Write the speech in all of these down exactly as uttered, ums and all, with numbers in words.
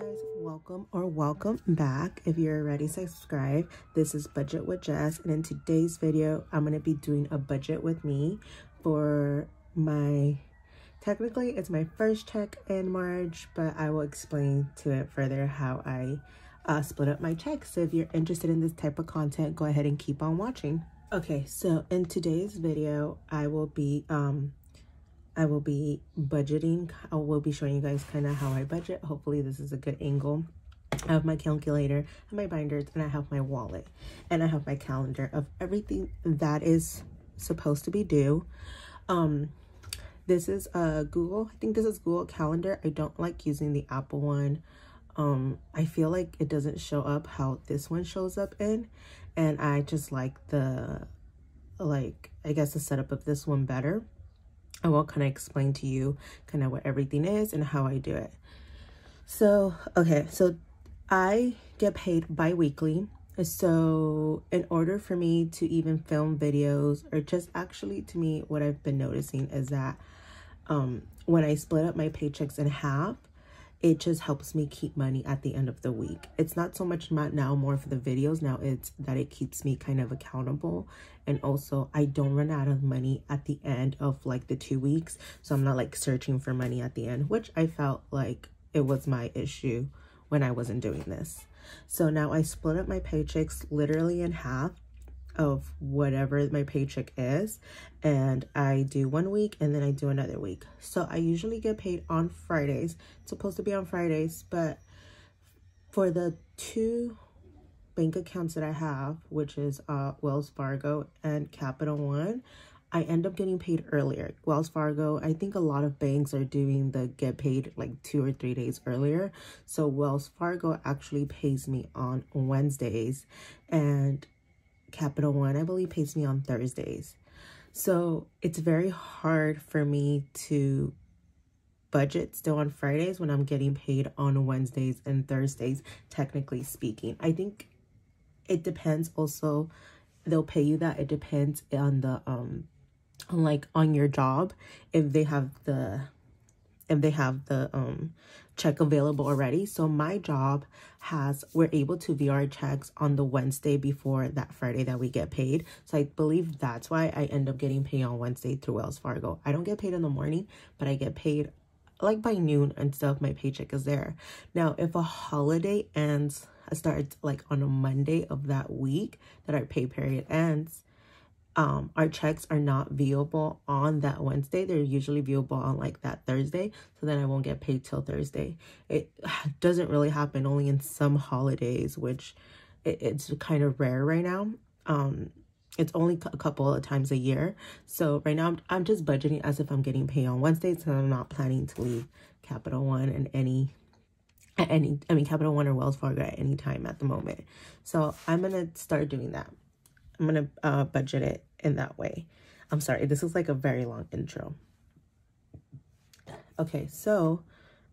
guys, welcome or welcome back. If you're already subscribed, this is Budget with Jess, and in today's video I'm going to be doing a budget with me for my, technically it's my first check in March, but I will explain to it further how I uh, split up my checks. So if you're interested in this type of content, go ahead and keep on watching. Okay, so in today's video I will be um I will be budgeting. I will be showing you guys kind of how I budget. Hopefully this is a good angle. I have my calculator and my binders, and I have my wallet, and I have my calendar of everything that is supposed to be due. Um, this is uh, Google. I think this is Google Calendar. I don't like using the Apple one. Um, I feel like it doesn't show up how this one shows up in, and I just like the, like, I guess the setup of this one better. I will kind of explain to you kind of what everything is and how I do it. So, okay, so I get paid bi-weekly. So in order for me to even film videos, or just actually to me, what I've been noticing is that um, when I split up my paychecks in half, it just helps me keep money at the end of the week. It's not so much now more for the videos. Now it's that it keeps me kind of accountable. And also I don't run out of money at the end of like the two weeks. So I'm not like searching for money at the end, which I felt like it was my issue when I wasn't doing this. So now I split up my paychecks literally in half of whatever my paycheck is. And I do one week and then I do another week. So I usually get paid on Fridays. It's supposed to be on Fridays, but for the two bank accounts that I have, which is uh, Wells Fargo and Capital One, I end up getting paid earlier. Wells Fargo, I think a lot of banks are doing the get paid like two or three days earlier. So Wells Fargo actually pays me on Wednesdays, and Capital One, I believe, pays me on Thursdays. So it's very hard for me to budget still on Fridays when I'm getting paid on Wednesdays and Thursdays, technically speaking. I think it depends also, they'll pay you that. It depends on the, um, on like on your job, if they have the, if they have the, um, check available already. So my job has, we're able to view our checks on the Wednesday before that Friday that we get paid. So I believe that's why I end up getting paid on Wednesday through Wells Fargo. I don't get paid in the morning, but I get paid like by noon and stuff. My paycheck is there. Now, if a holiday ends, I start like on a Monday of that week that our pay period ends, Um, our checks are not viewable on that Wednesday. They're usually viewable on like that Thursday. So then I won't get paid till Thursday. It doesn't really happen, only in some holidays, which it, it's kind of rare right now. Um, it's only a couple of times a year. So right now I'm, I'm just budgeting as if I'm getting paid on Wednesdays, and I'm not planning to leave Capital One and any, at any, I mean Capital One or Wells Fargo at any time at the moment. So I'm gonna start doing that. I'm gonna uh, budget it in that way. I'm sorry, this is like a very long intro. Okay, so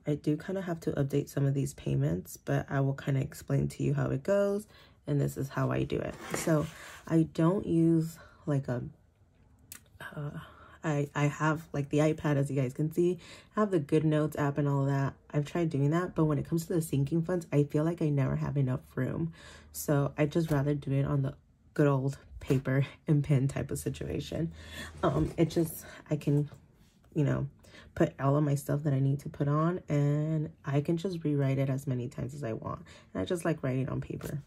I do kind of have to update some of these payments, but I will kind of explain to you how it goes, and this is how I do it. So I don't use like a, uh, I, I have like the iPad, as you guys can see. I have the GoodNotes app and all that. I've tried doing that, but when it comes to the sinking funds, I feel like I never have enough room. So I just rather do it on the good old paper and pen type of situation. Um, it just, I can, you know, put all of my stuff that I need to put on, and I can just rewrite it as many times as I want. And I just like writing on paper.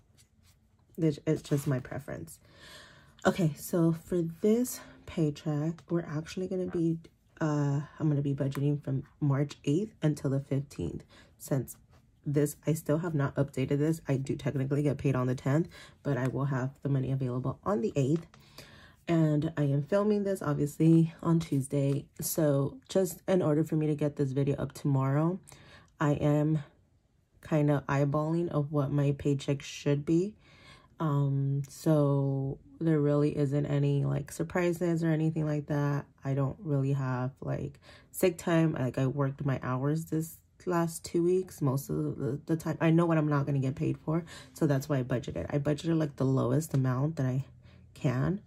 It's just my preference. Okay, so for this paycheck, we're actually going to be, uh, I'm going to be budgeting from March eighth until the fifteenth. Since this, I still have not updated this. I do technically get paid on the tenth, but I will have the money available on the eighth. And I am filming this obviously on Tuesday. So just in order for me to get this video up tomorrow, I am kind of eyeballing of what my paycheck should be. Um, so there really isn't any like surprises or anything like that. I don't really have like sick time. Like I worked my hours this last two weeks, most of the, the time. I know what I'm not going to get paid for, so that's why I budgeted. I budgeted like the lowest amount that I can,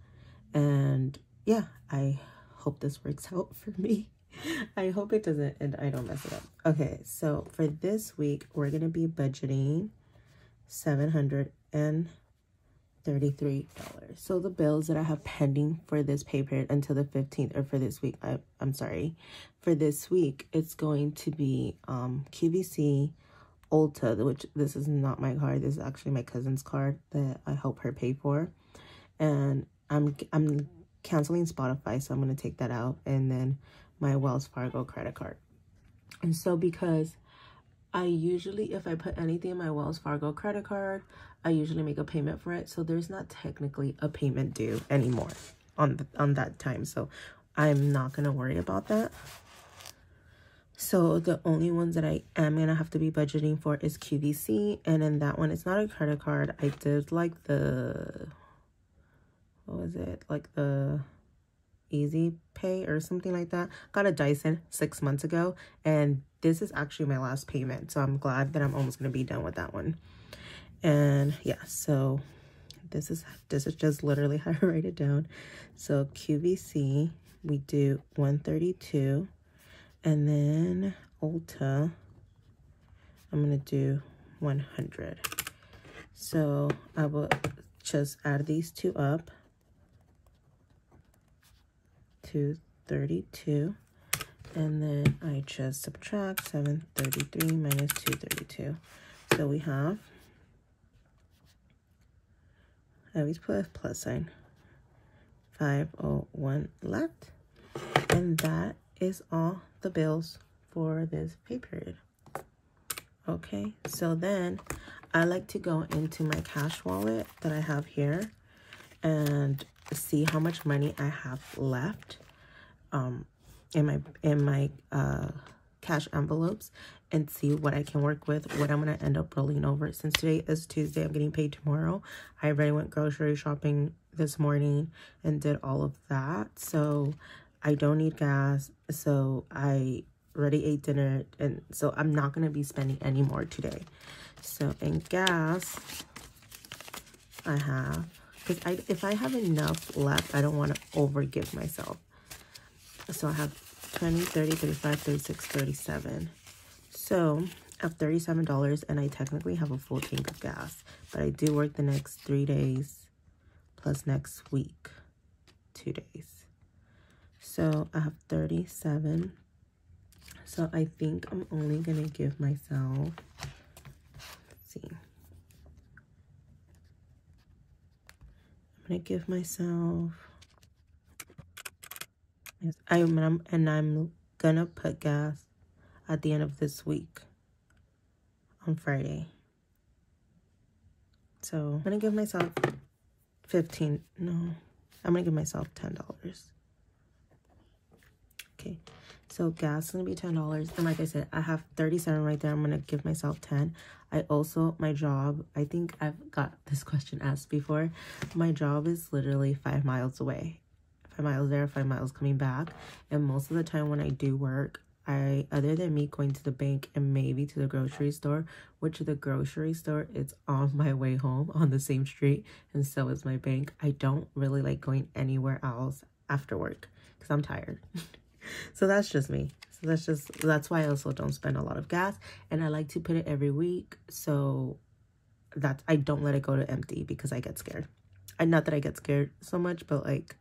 and yeah, I hope this works out for me. I hope it doesn't and I don't mess it up. Okay, so for this week, we're going to be budgeting seven hundred thirty-three dollars. So the bills that I have pending for this pay period until the fifteenth, or for this week, I, I'm sorry, for this week, it's going to be um, Q V C, Ulta, which this is not my card. This is actually my cousin's card that I help her pay for. And I'm, I'm canceling Spotify, so I'm going to take that out. And then my Wells Fargo credit card. And so because I usually, if I put anything in my Wells Fargo credit card, I usually make a payment for it. So there's not technically a payment due anymore on the, on that time. So I'm not going to worry about that. So the only ones that I am going to have to be budgeting for is Q V C. And in that one, it's not a credit card. I did like the, what was it? Like the Easy Pay or something like that. Got a Dyson six months ago, and this is actually my last payment, so I'm glad that I'm almost gonna be done with that one. And yeah, so this is this is just literally how I write it down. So Q V C, we do one thirty-two, and then Ulta, I'm gonna do one hundred. So I will just add these two up. two thirty-two, and then I just subtract seven thirty-three minus two thirty-two. So we have, I always put a plus sign, five oh one left, and that is all the bills for this pay period. Okay, so then I like to go into my cash wallet that I have here and see how much money I have left um in my in my uh cash envelopes, and see what I can work with, what I'm going to end up rolling over. Since today is Tuesday, I'm getting paid tomorrow. I already went grocery shopping this morning and did all of that, so I don't need gas, so I already ate dinner, and so I'm not going to be spending any more today. So in gas, I have, because I, if I have enough left, I don't want to overgive myself. So I have twenty, thirty, thirty-five, thirty-six, thirty-seven. So I have thirty-seven dollars, and I technically have a full tank of gas. But I do work the next three days plus next week, two days. So I have thirty-seven. So I think I'm only going to give myself, let's see. I give myself, I'm, I'm and I'm gonna put gas at the end of this week on Friday, so I'm gonna give myself fifteen. No, I'm gonna give myself ten dollars. Okay, so gas is gonna be ten dollars, and like I said, I have thirty-seven right there. I'm gonna give myself ten. I also, my job, I think I've got this question asked before. My job is literally five miles away. Five miles there, five miles coming back. And most of the time when I do work, I, other than me going to the bank and maybe to the grocery store, which the grocery store, it's on my way home on the same street, and so is my bank. I don't really like going anywhere else after work because I'm tired. So that's just me. So that's just, that's why I also don't spend a lot of gas, and I like to put it every week. So that's, I don't let it go to empty because I get scared. And not that I get scared so much, but like,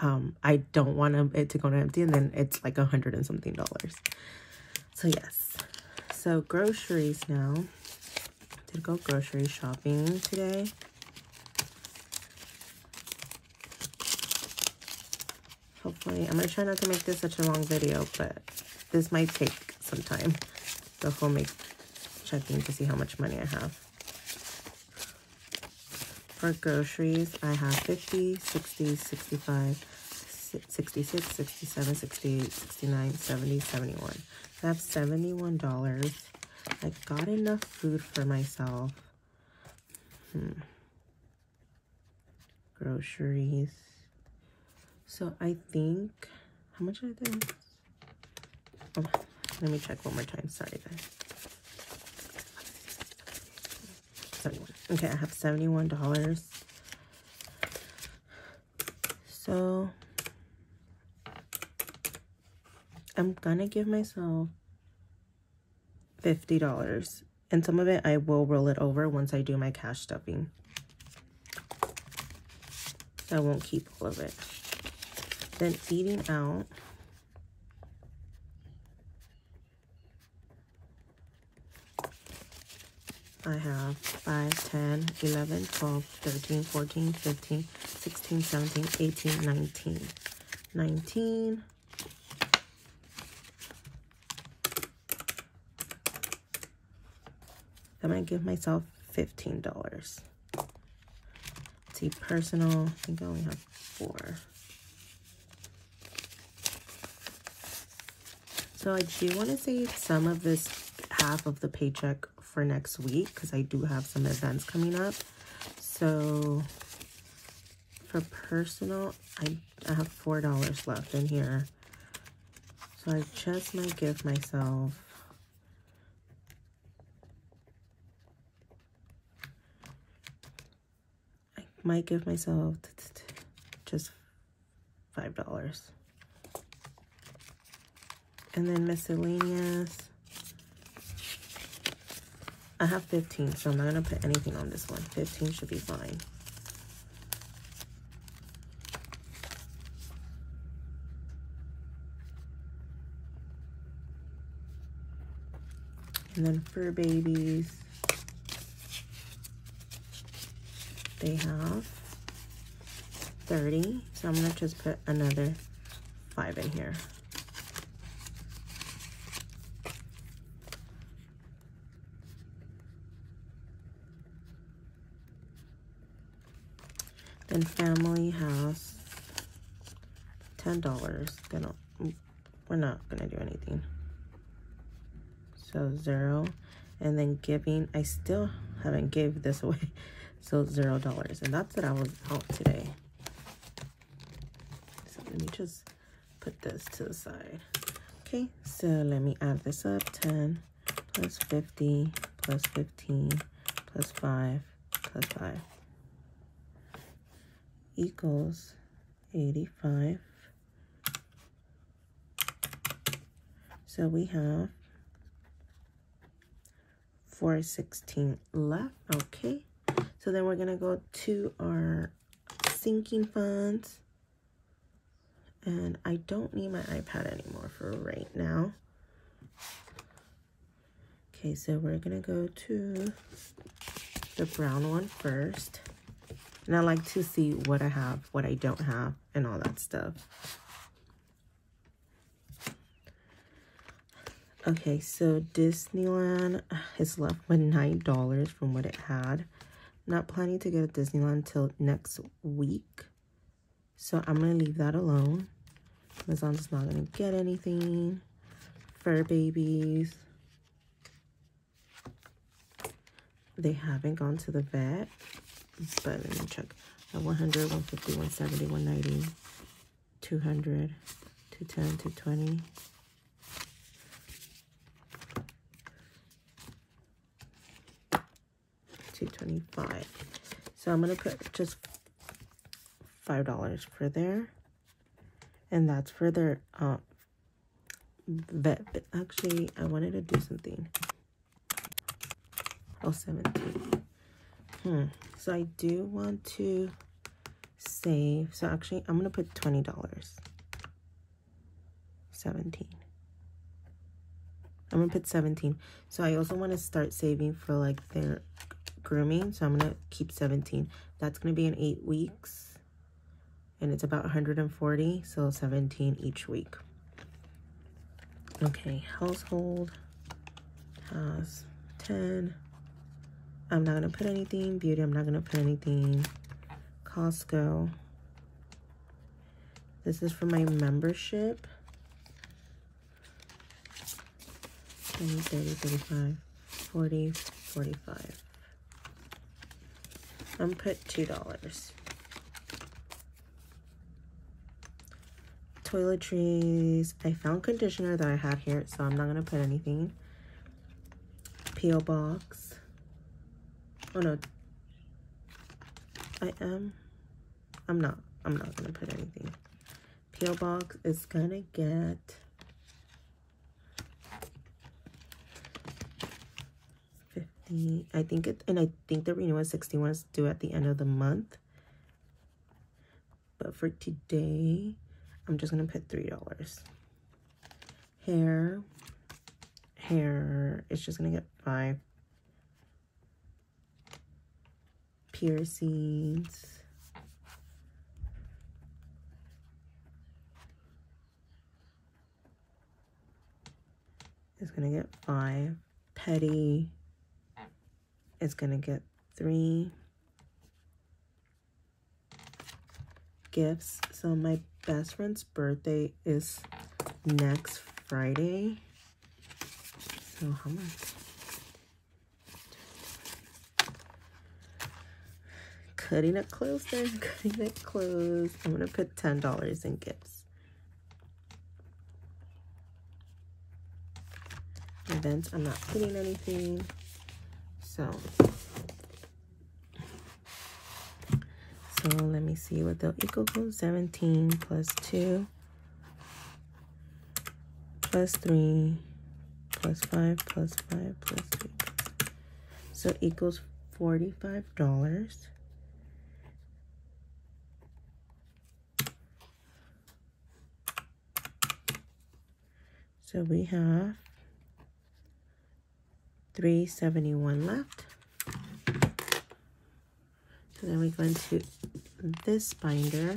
um, I don't want it to go to empty, and then it's like a hundred and something dollars. So yes. So groceries now. I did go grocery shopping today. Hopefully, I'm going to try not to make this such a long video, but this might take some time. So we'll make checking to see how much money I have. For groceries, I have fifty, sixty, sixty-five, sixty-six, sixty-seven, sixty-eight, sixty-nine, seventy, seventy-one. So I have seventy-one dollars. I got enough food for myself. Hmm. Groceries. So I think, how much did I do? Oh, let me check one more time. Sorry, guys. seventy-one. Okay, I have seventy-one dollars. So I'm gonna give myself fifty dollars, and some of it I will roll it over once I do my cash stuffing. So I won't keep all of it. Then eating out. I have five, ten, eleven, twelve, thirteen, fourteen, fifteen, sixteen, seventeen, eighteen, nineteen. nineteen. I'm gonna give myself fifteen dollars. Let's see, personal, I think I only have four. So I do wanna save some of this half of the paycheck for next week, because I do have some events coming up. So for personal, I, I have four dollars left in here. So I just might give myself I might give myself just five dollars. And then miscellaneous, I have fifteen, so I'm not going to put anything on this one. fifteen should be fine. And then for babies, they have thirty, so I'm going to just put another five in here. And family house, ten dollars. Gonna, we're not gonna do anything. So zero. And then giving, I still haven't gave this away. So zero dollars. And that's what I was out today. So let me just put this to the side. Okay, so let me add this up. ten plus fifty plus fifteen plus five plus five. Equals eighty-five. So we have four sixteen left. Okay, so then we're gonna go to our sinking funds, and I don't need my iPad anymore for right now. Okay, so we're gonna go to the brown one first. And I like to see what I have, what I don't have, and all that stuff. Okay, so Disneyland is left with nine dollars from what it had. Not planning to go to Disneyland till next week. So I'm going to leave that alone. Amazon's not going to get anything. Fur babies. They haven't gone to the vet. But let me check. one hundred, one fifty, one seventy, one ninety, two hundred, two ten, two twenty. two twenty-five. So I'm going to put just five dollars for there. And that's for their uh, vet. But actually, I wanted to do something. Oh, seventeen. Hmm. So I do want to save. So actually, I'm going to put twenty dollars. seventeen. I'm going to put seventeen. So I also want to start saving for like their grooming. So I'm going to keep seventeen. That's going to be in eight weeks. And it's about one hundred forty. So seventeen each week. Okay. Household has ten. I'm not going to put anything. Beauty, I'm not going to put anything. Costco. This is for my membership. twenty, thirty, thirty-five, forty, forty-five. I'm put two dollars. Toiletries. I found conditioner that I had here, so I'm not going to put anything. P O box. Oh no, I am, I'm not, I'm not going to put anything. P O box is going to get the, I think it, and I think the renewal at sixty-one is due at the end of the month. But for today, I'm just going to put three dollars. Hair, hair, it's just going to get five. Piercings. It's going to get five. Petty. It's going to get three. Gifts. So my best friend's birthday is next Friday. So how much? Cutting it close there. Cutting it close. I'm going to put ten dollars in gifts. Events. I'm not putting anything. So, so let me see what they'll equal to. seventeen plus two plus three plus five plus five plus three. So equals forty-five dollars. So we have three seventy-one left. So then we go into this binder.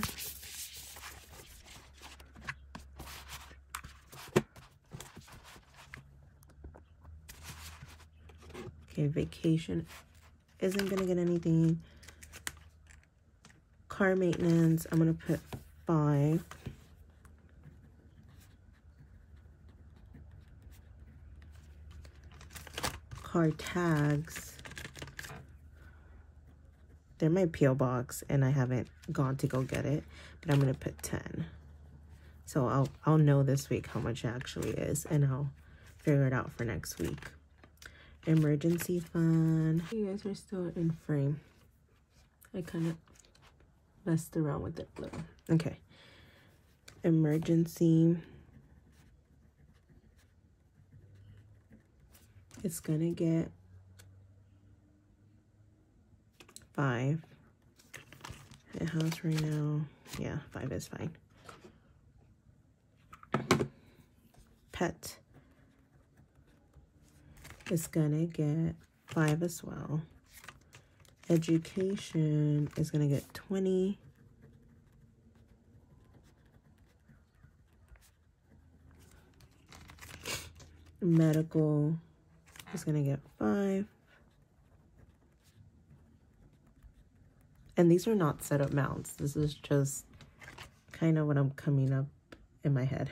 Okay, vacation isn't gonna get anything. Car maintenance, I'm gonna put five. Car tags, they're my P O box and I haven't gone to go get it, but I'm gonna put ten. So I'll, I'll know this week how much it actually is and I'll figure it out for next week. Emergency fund. You guys are still in frame. I kind of messed around with it a little. Okay. Emergency. It's gonna get five. At house right now. Yeah, five is fine. Pet. It's gonna get five as well. Education is gonna get twenty. Medical. It's gonna get five. And these are not set up mounts. This is just kind of what I'm coming up in my head.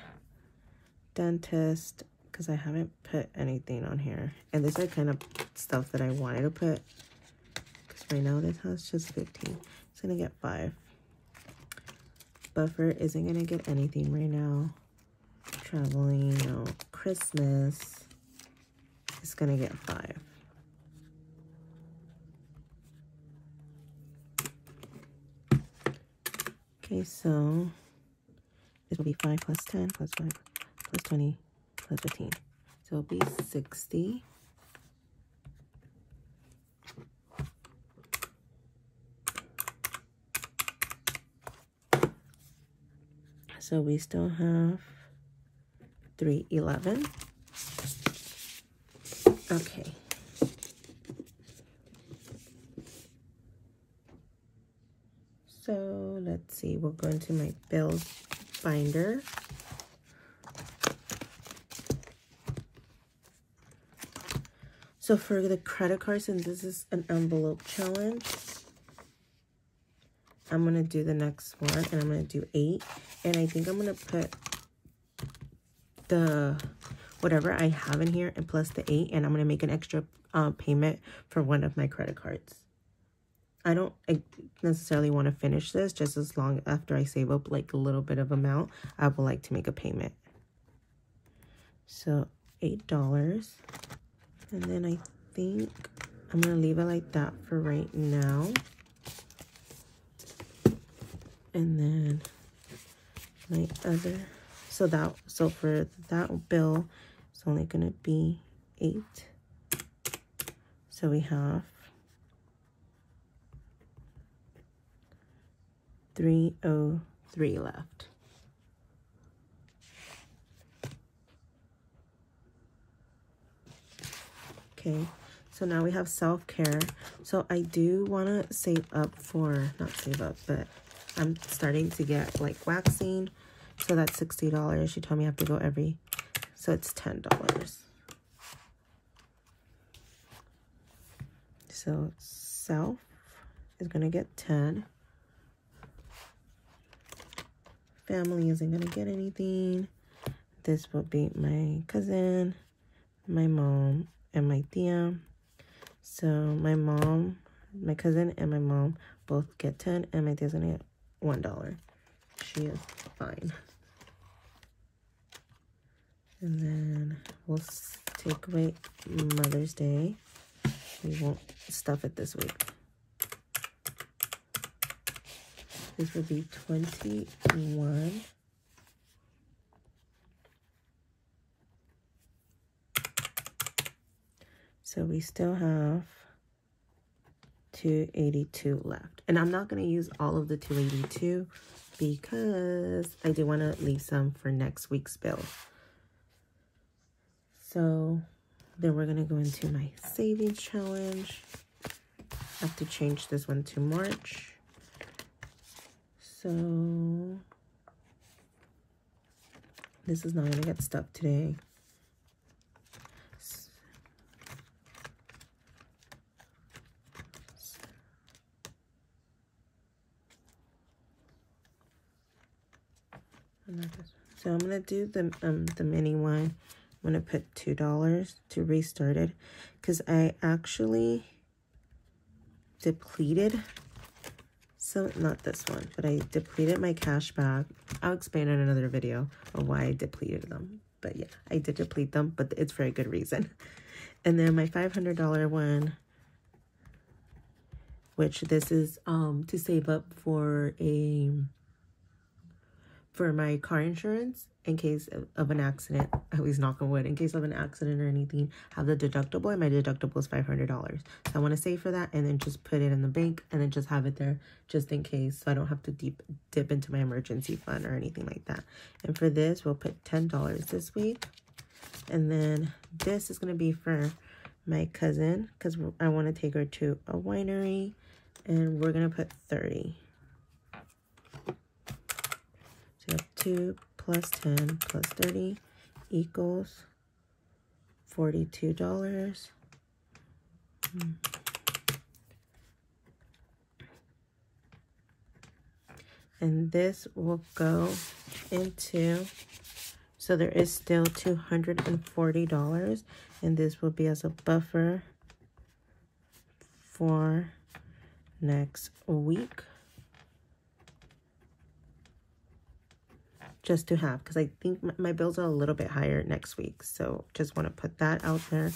Dentist, because I haven't put anything on here. And these are kind of stuff that I wanted to put. Because right now this house just fifteen. It's gonna get five. Buffer isn't gonna get anything right now. Traveling, no. Christmas. It's gonna get five. Okay, so this will be five plus ten plus five plus twenty plus fifteen. So it'll be sixty. So we still have three eleven. Okay. So let's see, we'll go into my bills binder. So for the credit cards, and this is an envelope challenge, I'm gonna do the next one and I'm gonna do eight. And I think I'm gonna put the whatever I have in here and plus the eight, and I'm going to make an extra uh, payment for one of my credit cards. I don't necessarily want to finish this, just as long after I save up like a little bit of amount, I would like to make a payment. So eight dollars, and then I think I'm going to leave it like that for right now. And then my other... So that so for that bill, it's only gonna be eight. So we have three oh three left. Okay, so now we have self-care. So I do want to save up for, not save up, but I'm starting to get like waxing. So that's sixty dollars. She told me I have to go every, so it's ten dollars. So self is going to get ten. Family isn't going to get anything. This will be my cousin, my mom, and my tia. So my mom, my cousin, and my mom both get ten, and my tia's going to get one dollar. She is fine. And then we'll take away Mother's Day. We won't stuff it this week. This would be twenty-one. So we still have two eighty-two left. And I'm not going to use all of the two eighty-two because I do want to leave some for next week's bill. So then we're going to go into my savings challenge. I have to change this one to March. So this is not going to get stuck today. So I'm going to do the, um, the mini one. I'm going to put two dollars to restart it because I actually depleted. So not this one, but I depleted my cash back. I'll explain in another video on why I depleted them. But yeah, I did deplete them, but it's for a good reason. And then my five hundred dollar one, which this is um to save up for a for my car insurance in case of an accident. I always knock on wood, in case of an accident or anything, have the deductible, and my deductible is five hundred dollars. So I want to save for that and then just put it in the bank and then just have it there just in case, so I don't have to deep dip into my emergency fund or anything like that. And for this, we'll put ten dollars this week. And then this is going to be for my cousin because I want to take her to a winery, and we're going to put thirty. So two plus ten plus thirty equals forty-two dollars. And this will go into, so there is still two hundred forty dollars, and this will be as a buffer for next week. Just to have, because I think my, my bills are a little bit higher next week. So just want to put that out there.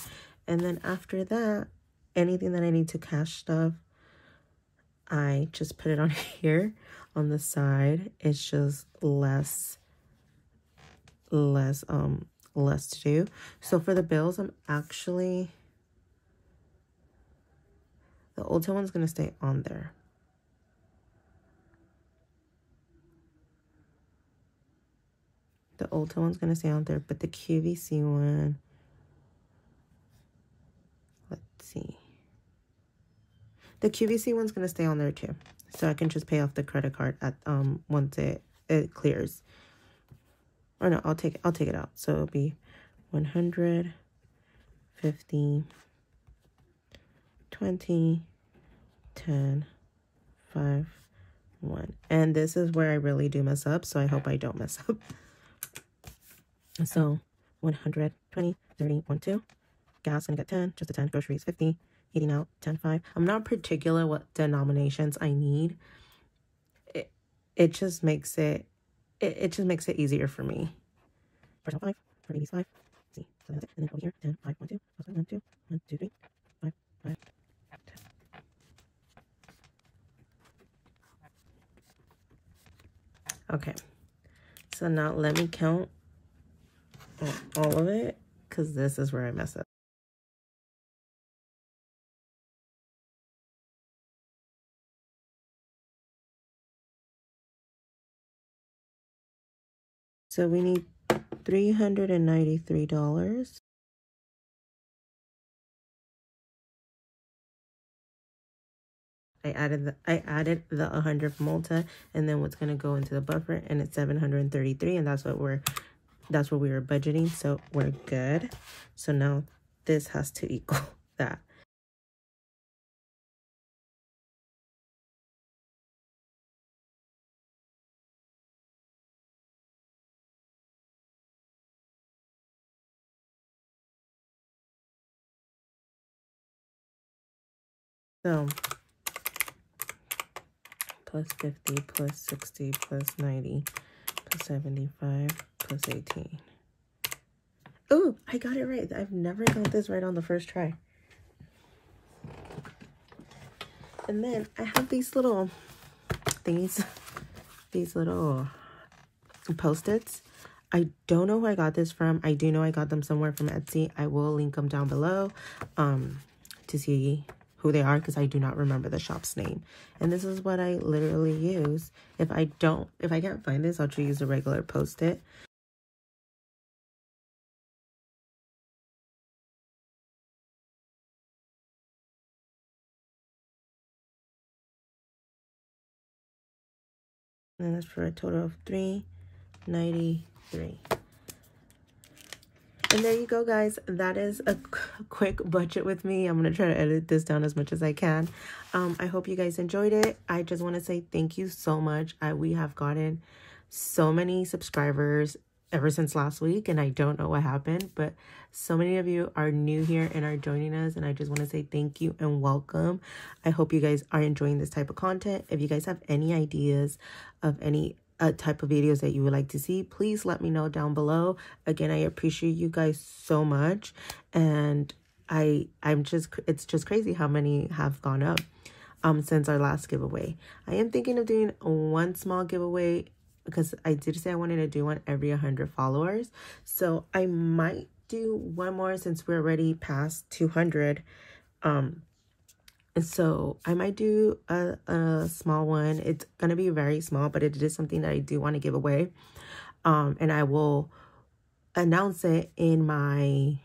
And then after that, anything that I need to cash stuff, I just put it on here on the side. It's just less, less, um, less to do. So for the bills, I'm actually, the Ulta one's going to stay on there. The Ulta one's going to stay on there, but the Q V C one, let's see. The Q V C one's going to stay on there too. So I can just pay off the credit card at um once it, it clears. Or no, I'll take, I'll take it out. So it'll be one hundred, fifty, twenty, ten, five, one. And this is where I really do mess up, so I hope I don't mess up. So one hundred, twenty, thirty, one, two. Gas, gonna get ten, just a ten. Groceries, fifty. Eating out, ten, five. I'm not particular what denominations I need. It it just makes it it, it just makes it easier for me. First five, for babies five. See, so that's it. And then over here, ten, five, one, two, one, two, one, two, three, five, five. Okay. So now let me count all of it, because this is where I mess up. So we need three hundred ninety-three dollars. I added the I added the one hundred from Ulta, and then what's going to go into the buffer, and it's seven hundred thirty-three, and that's what we're that's what we were budgeting, so we're good. So now this has to equal that. So plus fifty, plus sixty, plus ninety, plus seventy-five, plus eighteen. Ooh, I got it right. I've never got this right on the first try. And then I have these little thingies, these little Post-its. I don't know where I got this from. I do know I got them somewhere from Etsy. I will link them down below um, to see who they are, because I do not remember the shop's name. And this is what I literally use. If I don't, if I can't find this, I'll just use a regular Post-it. And that's for a total of three ninety-three. And there you go, guys. That is a quick budget with me. I'm going to try to edit this down as much as I can. Um, I hope you guys enjoyed it. I just want to say thank you so much. I, we have gotten so many subscribers ever since last week, and I don't know what happened, but so many of you are new here and are joining us, and I just want to say thank you and welcome. I hope you guys are enjoying this type of content. If you guys have any ideas of any Uh, type of videos that you would like to see, please let me know down below. Again, I appreciate you guys so much, and I I'm just it's just crazy how many have gone up um since our last giveaway. I am thinking of doing one small giveaway because I did say I wanted to do one every one hundred followers, so I might do one more since we're already past two hundred. um And so I might do a, a small one. It's going to be very small, but it is something that I do want to give away. Um, and I will announce it in my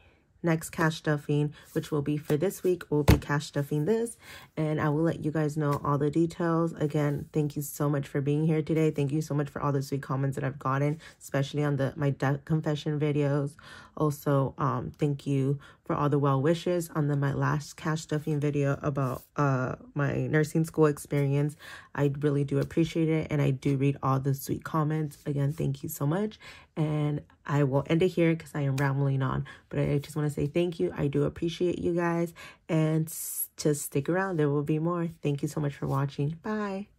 next cash stuffing, which will be for this week. We'll be cash stuffing this, and I will let you guys know all the details. Again, thank you so much for being here today. Thank you so much for all the sweet comments that I've gotten, especially on the my debt confession videos. Also, um thank you for all the well wishes on the my last cash stuffing video about uh my nursing school experience. I really do appreciate it, and I do read all the sweet comments. Again, thank you so much, and I will end it here because I am rambling on. But I just want to say thank you. I do appreciate you guys. And just stick around. There will be more. Thank you so much for watching. Bye.